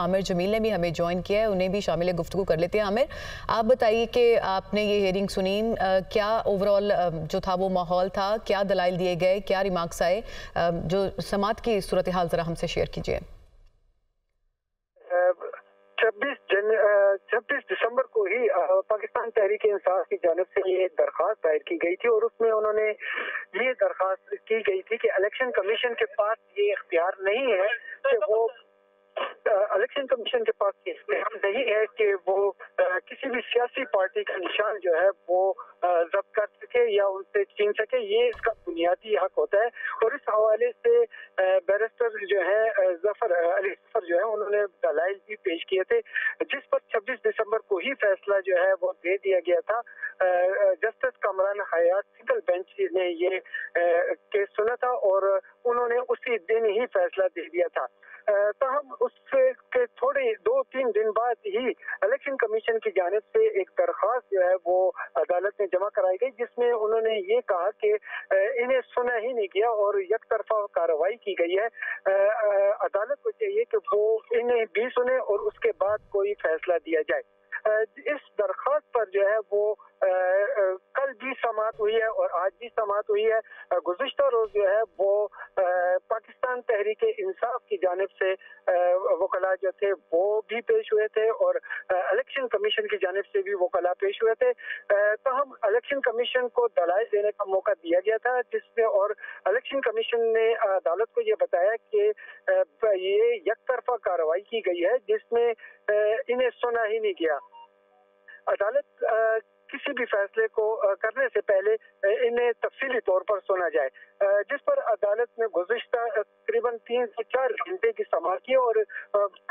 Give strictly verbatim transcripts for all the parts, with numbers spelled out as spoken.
आमिर जमील ने भी हमें ज्वाइन किया है, उन्हें भी शामिल गुफ्तगू कर लेते हैं। आमिर, आप बताइए कि आपने ये हियरिंग सुनी, क्या ओवरऑल जो था वो माहौल था, क्या दलाइल दिए गए, क्या रिमार्क्स आए, जो समात की सूरत हाल जरा हमसे शेयर कीजिए। छब्बीस दिसंबर को ही पाकिस्तान तहरीक-ए-इंसाफ की जानिब से ये दरख्वास्त दायर की गई थी और उसमें उन्होंने ये दरख्वास्त की गई थी कि इलेक्शन कमीशन के पास ये इख्तियार नहीं है कि वो इलेक्शन कमीशन के पास ये इख्तियार नहीं है कि वो किसी भी सियासी पार्टी का निशान जो है वो जब्त कर सके या उनसे छीन सके, ये इसका बुनियादी हक होता है। और इस हवाले से बैरिस्टर जो है जफर अली जो है उन्होंने दलाइल भी पेश किए थे, जिस पर छब्बीस दिसंबर को ही फैसला जो है वो दे दिया गया था। Justice Kamran Hayat single bench ने ये केस सुना था और उन्होंने उसी दिन ही फैसला दे दिया था। तहम उसके थोड़े दो तीन दिन बाद ही इलेक्शन कमीशन की जानिब से एक दरख्वास्त जो है वो अदालत में जमा कराई गई, जिसमें उन्होंने ये कहा कि इन्हें सुना ही नहीं गया और एकतरफा कार्रवाई की गई है। अदालत को चाहिए कि वो इन्हें भी सुने और उसके बाद कोई फैसला दिया जाए। इस दरख्वास्त पर जो है वो आ, आ, कल भी समात हुई है और आज भी समात हुई है। गुज़िश्ता रोज जो है वो आ, पाकिस्तान तहरीक-ए-इंसाफ की जानिब से वकला जो थे वो भी पेश हुए थे और इलेक्शन कमीशन की जानिब से भी वकला पेश हुए थे। तो हम इलेक्शन कमीशन को दलाइल देने का मौका दिया गया था, जिसमें और इलेक्शन कमीशन ने अदालत को ये बताया कि ये यकतरफा कार्रवाई की गई है जिसमें इन्हें सुना ही नहीं गया। अदालत आ, किसी भी फैसले को करने से पहले इन्हें तफसीली तौर पर सुना जाए, जिस पर अदालत ने गुज़िश्ता तकरीबन तीन से चार घंटे की समाअत की और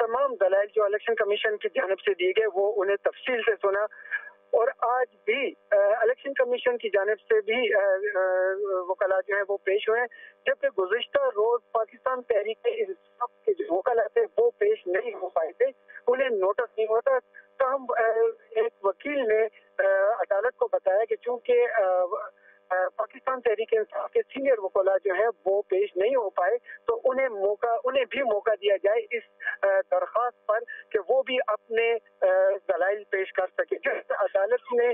तमाम दलाइल जो इलेक्शन कमीशन की जानिब से दिए गए वो उन्हें तफसील से सुना। और आज भी इलेक्शन कमीशन की जानिब से भी वकला जो है वो पेश हुए, जबकि गुज़िश्ता रोज पाकिस्तान तहरीक-ए-इंसाफ के जो वकला थे वो पेश नहीं हो पाए थे, उन्हें नोटिस नहीं हुआ था। तो हम एक वकील ने अदालत को बताया कि चूंकि पाकिस्तान तहरीक-ए-इंसाफ के सीनियर वकील जो है वो पेश नहीं हो पाए तो उन्हें मौका उन्हें भी मौका दिया जाए इस दरख्वास्त पर कि वो भी अपने दलाइल पेश कर सके। जिस अदालत ने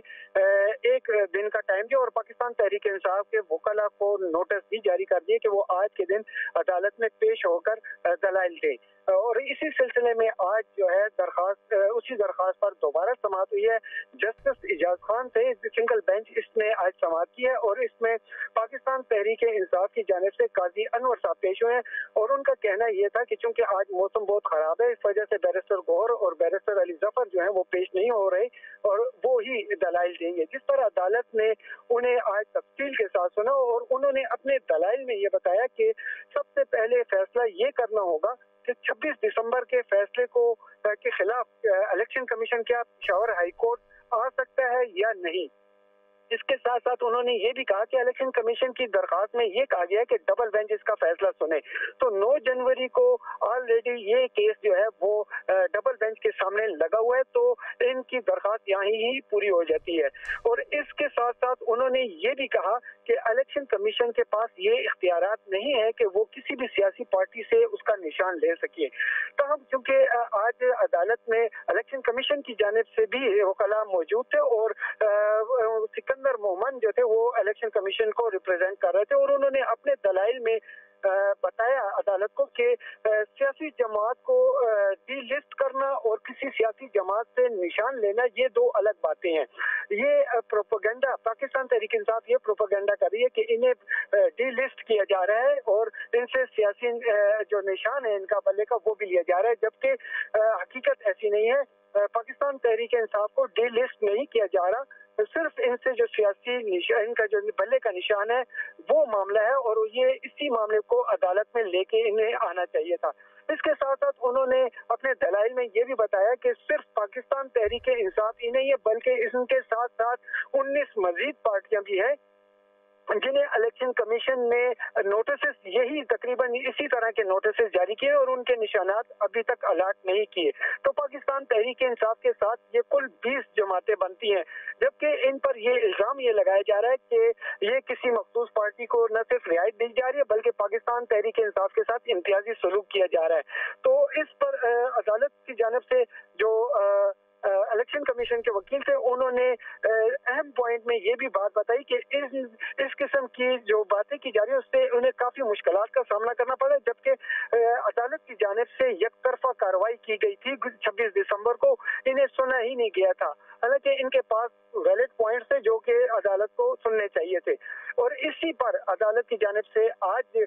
एक दिन का टाइम दिया और पाकिस्तान तहरीक-ए-इंसाफ के वकील को नोटिस भी जारी कर दिए कि वो आज के दिन अदालत में पेश होकर दलाइल दें। और इसी सिलसिले में आज जो है दरखास्त उसी दरखास्त पर दोबारा समाअत हुई है। जस्टिस इजाज़ खान थे सिंगल बेंच, इसने आज समाअत की है और इसमें पाकिस्तान तहरीक-ए-इंसाफ की जानिब से काजी अनवर साहब पेश हुए हैं और उनका कहना यह था कि चूंकि आज मौसम बहुत खराब है, इस वजह से बैरिस्टर गौर और बैरिस्टर अली जफर जो है वो पेश नहीं हो रहे और वो ही दलाइल देंगे, जिस पर अदालत ने उन्हें आज तफसील के साथ सुना और उन्होंने अपने दलाइल में ये बताया कि सबसे पहले फैसला ये करना होगा छब्बीस दिसंबर के फैसले को के खिलाफ इलेक्शन कमीशन क्या पेशावर हाई कोर्ट आ सकता है या नहीं। इसके साथ साथ उन्होंने ये भी कहा कि इलेक्शन कमीशन की दरखास्त में ये कहा गया है कि डबल बेंच इसका फैसला सुने, तो नौ जनवरी को ऑलरेडी ये केस जो है वो डबल बेंच के सामने लगा हुआ है, तो इनकी दरखास्त यहाँ ही पूरी हो जाती है। और इसके साथ साथ उन्होंने ये भी कहा कि इलेक्शन कमीशन के पास ये इख्तियारात नहीं है कि वो किसी भी सियासी पार्टी से उसका निशान ले सके। तो हम चूंकि आज अदालत में इलेक्शन कमीशन की जानिब से भी वकला मौजूद थे और सिकंदर मोमन जो थे वो इलेक्शन कमीशन को रिप्रेजेंट कर रहे थे और उन्होंने अपने दलाइल में बताया अदालत को कि सियासी जमात को डीलिस्ट करना और किसी सियासी जमात से निशान लेना ये दो अलग बातें हैं। ये प्रोपेगेंडा पाकिस्तान तहरीक-ए-इंसाफ ये प्रोपेगेंडा कर रही है कि इन्हें डीलिस्ट किया जा रहा है और इनसे सियासी जो निशान है इनका बल्ले का वो भी लिया जा रहा है, जबकि हकीकत ऐसी नहीं है। पाकिस्तान तहरीक-ए-इंसाफ को डीलिस्ट नहीं किया जा रहा, सिर्फ इनसे जो सियासी निशान इनका जो बल्ले का निशान है वो मामला है और ये इसी मामले को अदालत में लेके इन्हें आना चाहिए था। इसके साथ साथ उन्होंने अपने दलाइल में ये भी बताया कि सिर्फ पाकिस्तान तहरीक-ए-इंसाफ ही नहीं है बल्कि इनके साथ साथ उन्नीस मजीद पार्टियां भी हैं जिन्हें इलेक्शन कमीशन ने नोटिसेस यही तकरीबन इसी तरह के नोटिसेस जारी किए और उनके निशानात अभी तक अलाट नहीं किए। तो पाकिस्तान तहरीक-ए-इंसाफ के साथ ये कुल बीस जमातें बनती हैं, जबकि इन पर ये इल्ज़ाम ये लगाया जा रहा है कि ये किसी मखसूस पार्टी को न सिर्फ रियायत दी जा रही है बल्कि पाकिस्तान तहरीक-ए-इंसाफ के साथ इम्तियाजी सलूक किया जा रहा है। तो इस पर अदालत की जानब से जो इलेक्शन कमीशन के वकील थे उन्होंने अहम पॉइंट में ये भी बात बताई कि इस इस किस्म की जो बातें की जा रही है उससे उन्हें काफ़ी मुश्किलात का सामना करना पड़ा, जबकि अदालत की जानिब से यकतरफा कार्रवाई की गई थी। छब्बीस दिसंबर को इन्हें सुना ही नहीं गया था, हालांकि इनके पास वैलिड पॉइंट्स थे जो कि अदालत को सुनने चाहिए थे। और इसी पर अदालत की जानिब से आज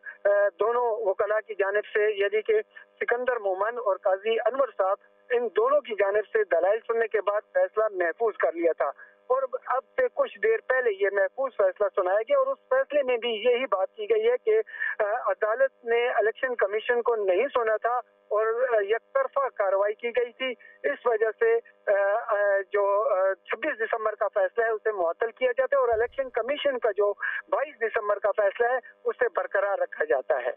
दोनों वकला की जानिब से यदि के सिकंदर मोमन और काजी अनवर साहब, इन दोनों की जानिब से दलाइल सुनने के बाद फैसला महफूज कर लिया था और अब से कुछ देर पहले ये महफूज फैसला सुनाया गया और उस फैसले में भी यही बात की गई है कि अदालत ने इलेक्शन कमीशन को नहीं सुना था और यकतरफा कार्रवाई की गई थी। इस वजह से जो छब्बीस दिसंबर का फैसला है उसे मुअत्तल किया जाता है और इलेक्शन कमीशन का जो बाईस दिसंबर का फैसला है उसे बरकरार रखा जाता है।